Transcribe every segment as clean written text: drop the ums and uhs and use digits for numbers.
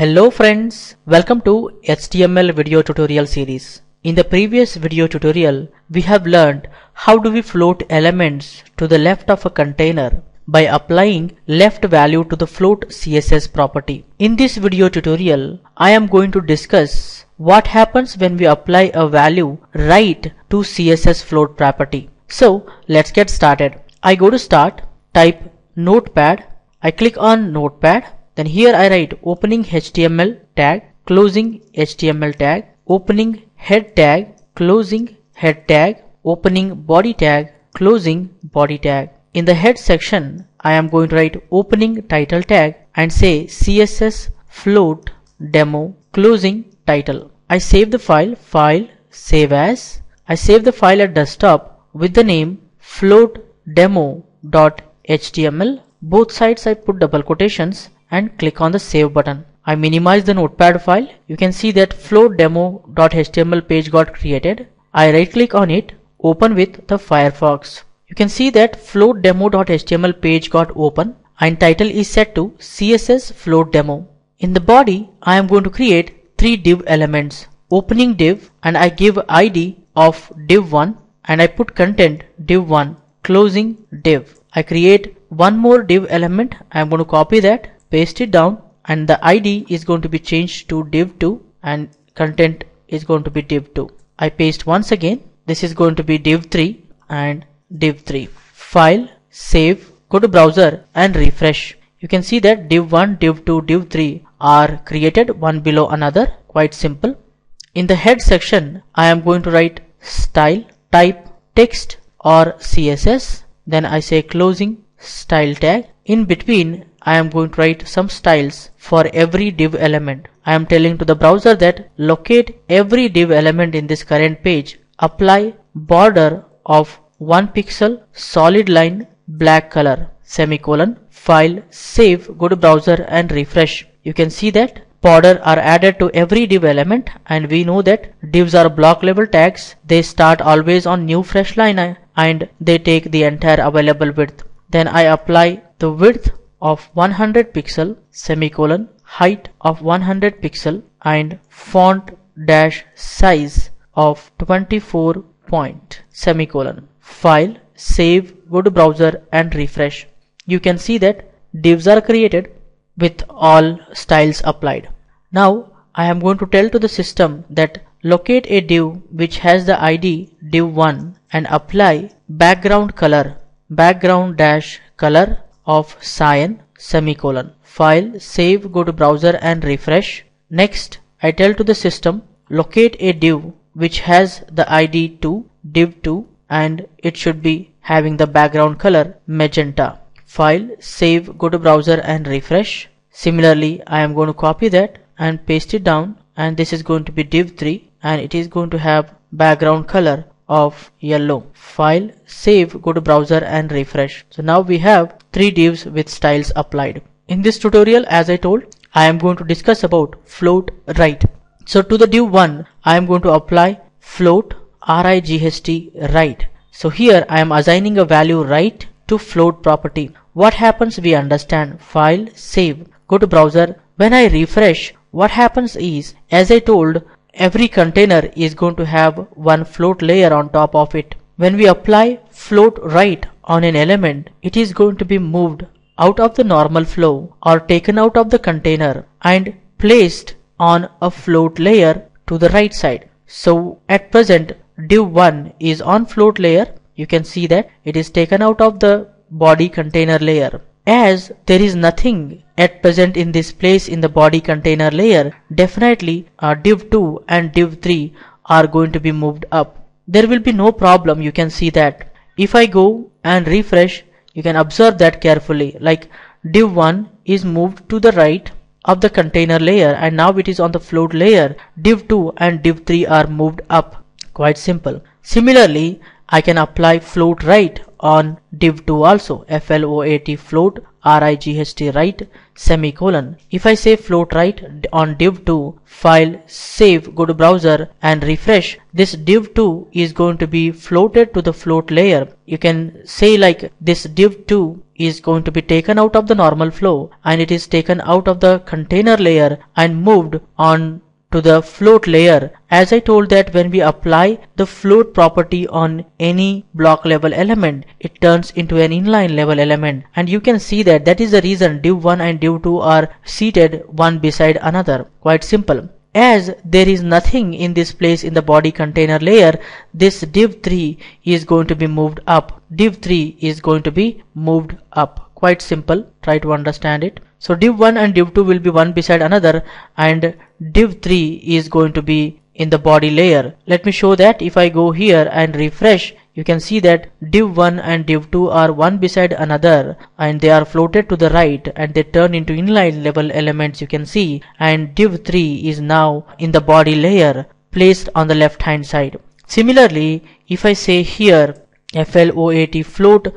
Hello friends, welcome to HTML video tutorial series. In the previous video tutorial, we have learned how do we float elements to the left of a container by applying left value to the float CSS property. In this video tutorial, I am going to discuss what happens when we apply a value right to CSS float property. So let's get started. I go to start, type notepad, I click on notepad. Then here I write opening HTML tag, closing HTML tag, opening head tag, closing head tag, opening body tag, closing body tag. In the head section, I am going to write opening title tag and say CSS float demo, closing title. I save the file, save as. I save the file at desktop with the name float demo.html. Both sides I put double quotations and click on the save button. I minimize the notepad file. You can see that float demo.html page got created. I right click on it, open with the Firefox. You can see that float demo.html page got open and title is set to CSS float demo. In the body, I am going to create three div elements. Opening div, and I give ID of div1 and I put content div1, closing div. I create one more div element. I am going to copy that, paste it down, and the ID is going to be changed to div2 and content is going to be div2. I paste once again. This is going to be div3 and div3. File, save, go to browser and refresh. You can see that div1, div2, div3 are created one below another. Quite simple. In the head section, I am going to write style, type text or CSS. Then I say closing style tag. In between, I am going to write some styles for every div element. I am telling to the browser that locate every div element in this current page, apply border of 1 pixel solid line black color, semicolon, file, save, go to browser and refresh. You can see that border are added to every div element, and we know that divs are block level tags. They start always on new fresh line and they take the entire available width. Then I apply the width of 100 pixel, semicolon, height of 100 pixel and font dash size of 24 point, semicolon, file, save, go to browser and refresh. You can see that divs are created with all styles applied. Now I am going to tell to the system that locate a div which has the ID div1 and apply background color, background dash color of cyan, semicolon, file, save, go to browser and refresh. Next, I tell to the system locate a div which has the ID to div2 and it should be having the background color magenta. File, save, go to browser and refresh. Similarly, I am going to copy that and paste it down, and this is going to be div3 and it is going to have background color of yellow. File, save, go to browser and refresh. So now we have three divs with styles applied. In this tutorial, as I told, I am going to discuss about float right. So to the div1, I am going to apply float right. So here I am assigning a value right to float property. What happens we understand. File, save, go to browser. When I refresh, what happens is, as I told, every container is going to have one float layer on top of it. When we apply float right on an element, it is going to be moved out of the normal flow or taken out of the container and placed on a float layer to the right side. So at present, div1 is on float layer. You can see that it is taken out of the body container layer. As there is nothing at present in this place in the body container layer, definitely div2 and div3 are going to be moved up. There will be no problem. You can see that if I go and refresh, you can observe that carefully, like div1 is moved to the right of the container layer and now it is on the float layer. Div2 and div3 are moved up. Quite simple. Similarly, I can apply float right on div2 also, float, float right, semicolon. If I say float right on div2, file, save, go to browser and refresh, this div2 is going to be floated to the float layer. You can say like this div2 is going to be taken out of the normal flow, and it is taken out of the container layer and moved on to the float layer. As I told that when we apply the float property on any block level element, it turns into an inline level element, and you can see that is the reason div 1 and div 2 are seated one beside another. Quite simple. As there is nothing in this place in the body container layer, this div 3 is going to be moved up. Div 3 is going to be moved up. Quite simple. Try to understand it. So div 1 and div 2 will be one beside another, and div 3 is going to be in the body layer. Let me show that. If I go here and refresh, you can see that div 1 and div 2 are one beside another, and they are floated to the right, and they turn into inline level elements, you can see, and div 3 is now in the body layer, placed on the left hand side. Similarly, if I say here float float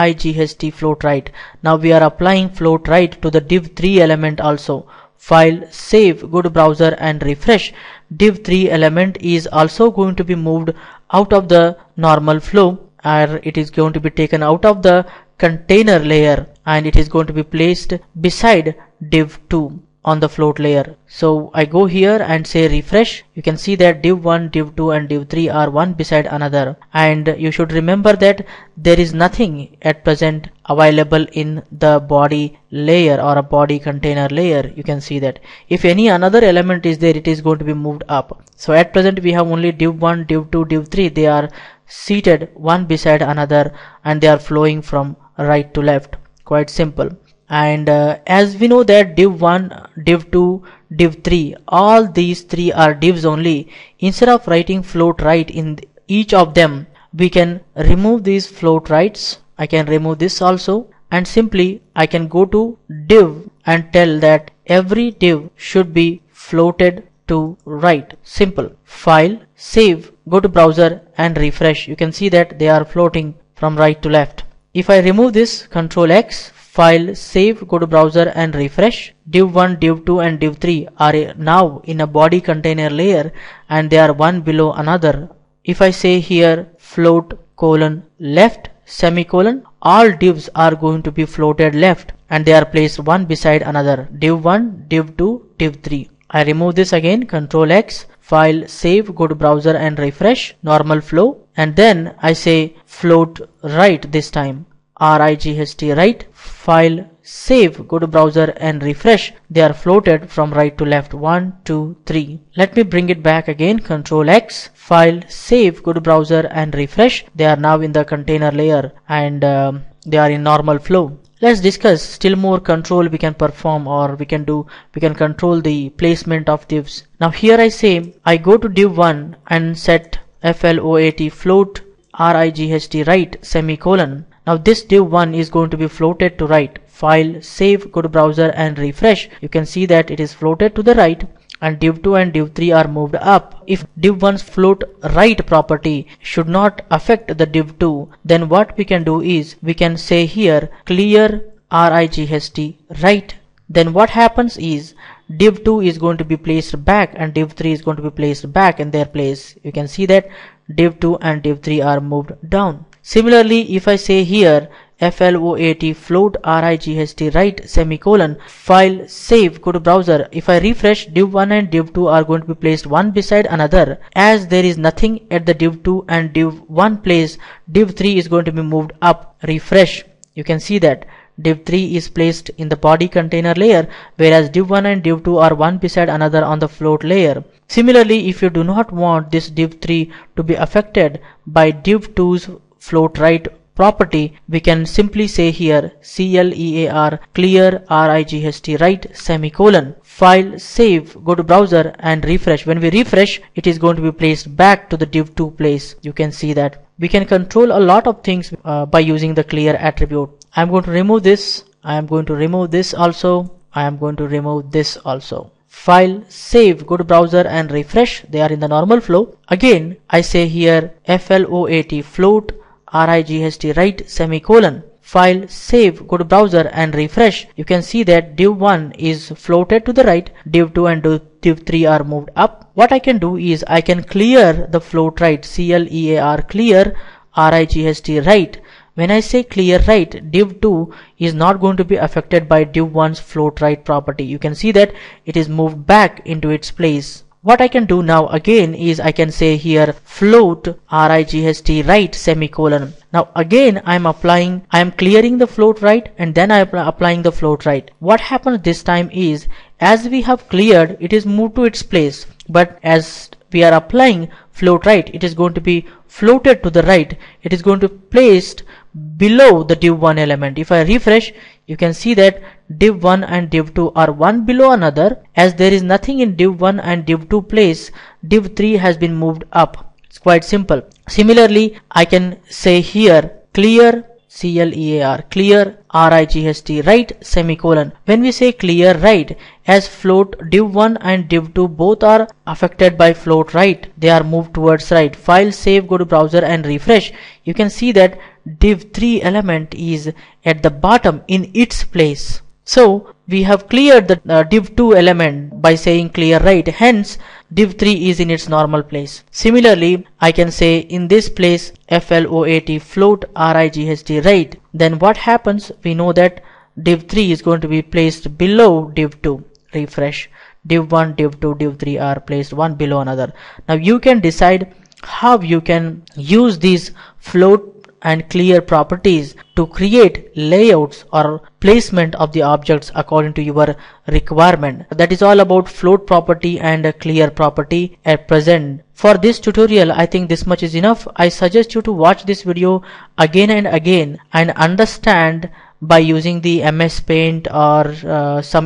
RIGHT float right, now we are applying float right to the div 3 element also. File, save, go to browser and refresh. Div 3 element is also going to be moved out of the normal flow, and it is going to be taken out of the container layer, and it is going to be placed beside div 2 on the float layer. So I go here and say refresh. You can see that div 1, div 2 and div 3 are one beside another, and you should remember that there is nothing at present available in the body layer or a body container layer. You can see that if any another element is there, it is going to be moved up. So at present we have only div 1, div 2, div 3. They are seated one beside another, and they are flowing from right to left. Quite simple. And as we know that div 1, div 2, div 3, all these three are divs only. Instead of writing float right in each of them, we can remove these float rights. I can remove this also, and simply I can go to div and tell that every div should be floated to right. Simple. File, save, go to browser and refresh. You can see that they are floating from right to left. If I remove this, Control X, file, save, go to browser and refresh. Div 1, div 2 and div 3 are now in a body container layer, and they are one below another. If I say here float : left : all divs are going to be floated left, and they are placed one beside another. Div 1, div 2, div 3. I remove this again, Control X, file, save, go to browser and refresh, normal flow, and then I say float right this time. RIGHT right, file, save, go to browser and refresh. They are floated from right to left. 1, 2, 3. Let me bring it back again, Control X, file, save, go to browser and refresh. They are now in the container layer, and they are in normal flow. Let's discuss still more control we can perform, or we can control the placement of divs. Now here I say I go to div 1 and set float float RIGHT right : now this div 1 is going to be floated to right. File, save, go to browser and refresh. You can see that it is floated to the right, and div 2 and div 3 are moved up. If div 1's float right property should not affect the div 2, then what we can do is we can say here clear RIGHT right. Then what happens is div 2 is going to be placed back, and div 3 is going to be placed back in their place. You can see that div 2 and div 3 are moved down. Similarly, if I say here float float RIGHT right : file, save, go to browser. If I refresh, div 1 and div 2 are going to be placed one beside another. As there is nothing at the div 2 and div 1 place, div 3 is going to be moved up. Refresh. You can see that div 3 is placed in the body container layer, whereas div 1 and div 2 are one beside another on the float layer. Similarly, if you do not want this div 3 to be affected by div 2's float right property, we can simply say here clear RIGHT right : file, save, go to browser and refresh. When we refresh, it is going to be placed back to the div 2 place. You can see that we can control a lot of things by using the clear attribute. I am going to remove this. I am going to remove this also. I am going to remove this also. File, save, go to browser and refresh. They are in the normal flow. Again, I say here float float RIGHT right : file, save, go to browser and refresh. You can see that div 1 is floated to the right. Div 2 and div 3 are moved up. What I can do is I can clear the float right, clear RIGHT right, When I say clear right, div 2 is not going to be affected by div 1's float right property. You can see that it is moved back into its place. What I can do now again is I can say here float RIGHT right semicolon. Now again I am clearing the float right and then I am applying the float right. What happens this time is as we have cleared it is moved to its place, but as we are applying float right it is going to be floated to the right. It is going to be placed below the div 1 element. If I refresh, you can see that div 1 and div 2 are one below another. As there is nothing in div 1 and div 2 place, div 3 has been moved up. It's quite simple. Similarly, I can say here clear RIGHT right semicolon. When we say clear right, as float div 1 and div 2 both are affected by float right, they are moved towards right. File, save, go to browser and refresh. You can see that div 3 element is at the bottom in its place. So we have cleared the div 2 element by saying clear right, hence div 3 is in its normal place. Similarly, I can say in this place float float RIGHT right. Then what happens? We know that div 3 is going to be placed below div 2. Refresh. Div 1, div 2, div 3 are placed one below another. Now you can decide how you can use these float and clear properties to create layouts or placement of the objects according to your requirement. That is all about float property and clear property at present. For this tutorial, I think this much is enough. I suggest you to watch this video again and again and understand by using the MS Paint or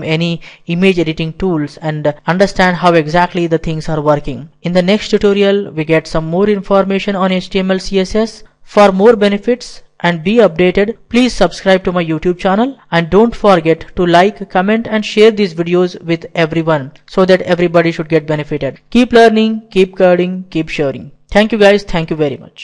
any image editing tools and understand how exactly the things are working. In the next tutorial, we get some more information on HTML, CSS. For more benefits and be updated, please subscribe to my YouTube channel and don't forget to like, comment and share these videos with everyone so that everybody should get benefited. Keep learning, keep coding, keep sharing. Thank you guys. Thank you very much.